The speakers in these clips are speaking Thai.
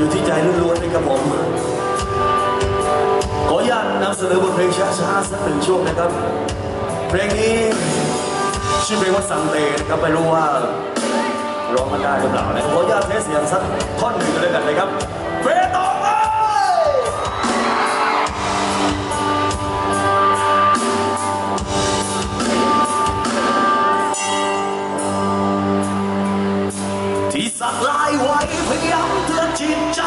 อยู่ที่ใจล้วนๆเลยครับผมขออนุญาตนำเสนอบทเพลงช้าๆสักหนึ่งช่วงนะครับเพลงนี้ชื่อเพลงว่าสังเตนะครับไม่รู้ว่าร้องมาได้หรือเปล่านะขออนุญาตเทสเสียงสักท่อนหนึ่งเลยกันเลยครับสักลายไว้พยายามเตือนจิตใจ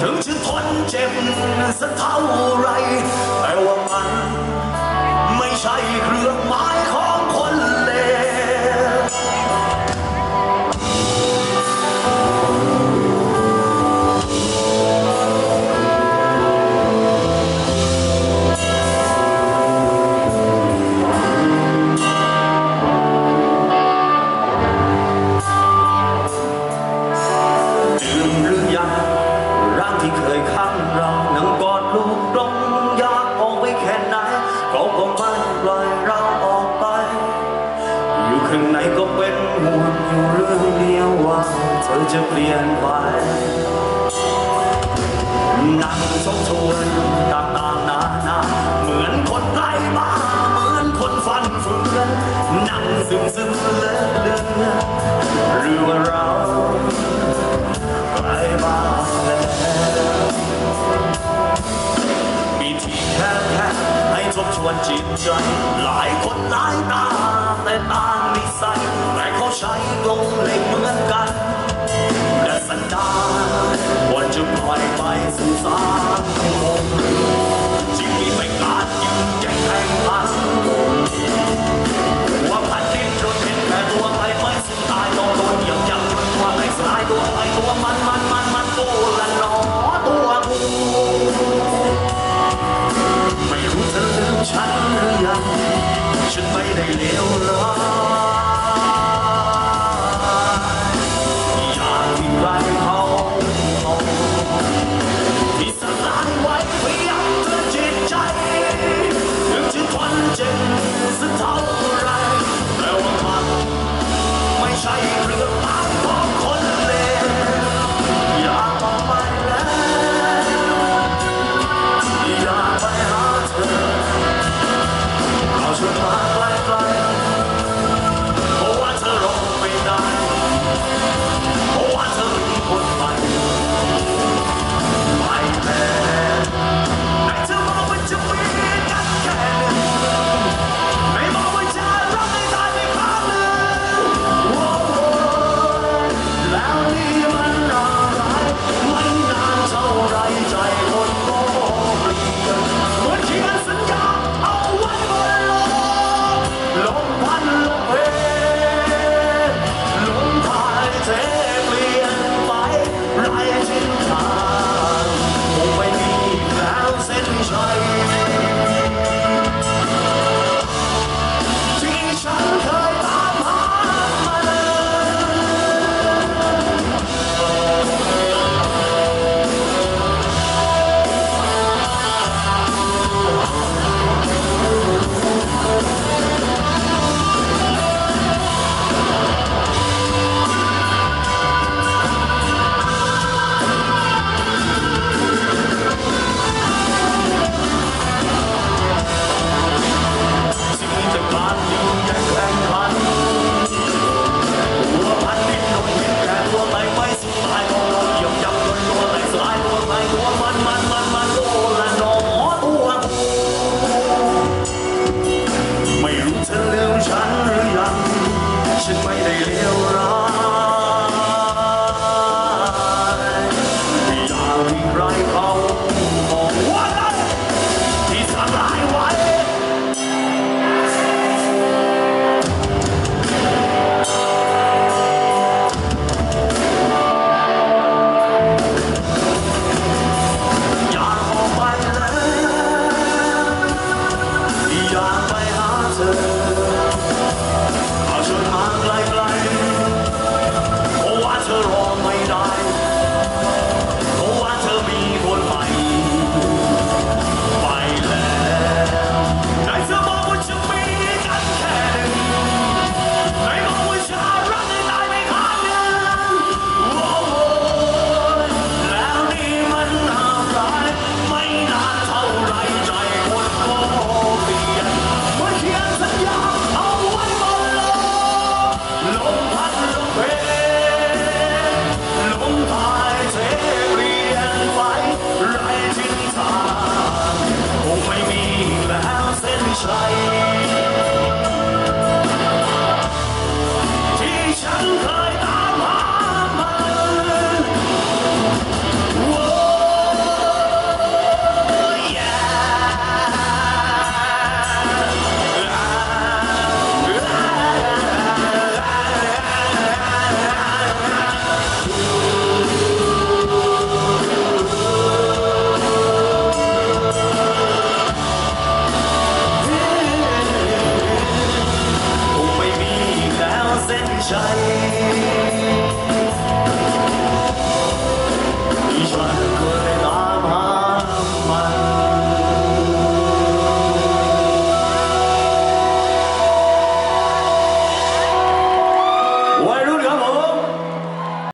ถึงจะทนเจ็บสักเท่าไรแต่ว่ามันไม่ใช่เครื่องหมายของคนเลวจะเปลี่ยนไปนั่งทบทวนต่างๆนานาเหมือนคนไร้บ้าเหมือนคนฟันเฟือนนั่งซึมๆและเลื่อนหรือว่าเราไร้บ้าแล้วมีที่แค่ให้ทบทวนจิตใจหลายคนหลายตาแต่ต่างนิสัยแต่เขาใช้กลงเหล็กเหมือนกันและสัญญาวันจะปล่อยไปสู่สารคมจึงมีไปการยิงใจแข่งขันว่าผ่านดิ้นรนเห็นแต่ตัวใครไม่สุดตายนอนโดนเหยียบย่ำจนตัวใครสลายตัวใครตัวมันโตละหนอตัวกูไม่รู้เธอลืมฉันหรือยังฉันไม่ได้เลวเลย